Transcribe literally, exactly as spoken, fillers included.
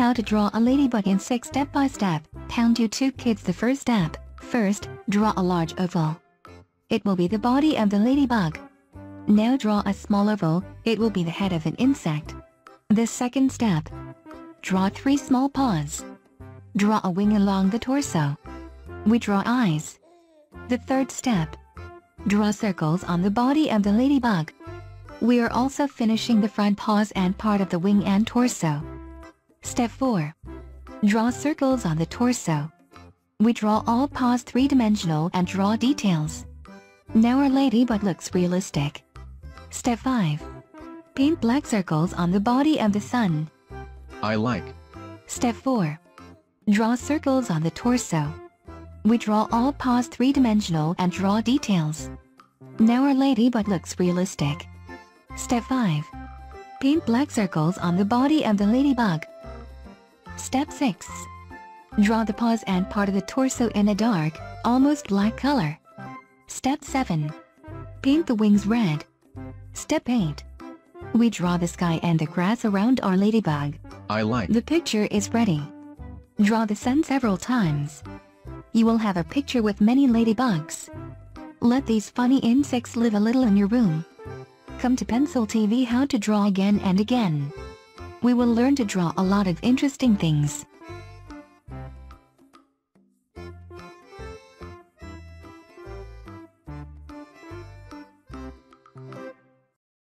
How to draw a ladybug in six step by step. Pound YouTube Kids. The first step. First, draw a large oval. It will be the body of the ladybug. Now draw a small oval. It will be the head of an insect. The second step. Draw three small paws. Draw a wing along the torso. We draw eyes. The third step. Draw circles on the body of the ladybug. We are also finishing the front paws and part of the wing and torso. Step four. Draw circles on the torso. We draw all paws three-dimensional and draw details. Now our ladybug looks realistic. Step five. Paint black circles on the body of the sun. I like. Step four. Draw circles on the torso. We draw all paws three-dimensional and draw details. Now our ladybug looks realistic. Step five. Paint black circles on the body of the ladybug. Step six. Draw the paws and part of the torso in a dark, almost black color. Step seven. Paint the wings red. Step eight. We draw the sky and the grass around our ladybug. I like. The picture is ready. Draw the sun several times. You will have a picture with many ladybugs. Let these funny insects live a little in your room. Come to Pencil T V How to Draw again and again. We will learn to draw a lot of interesting things.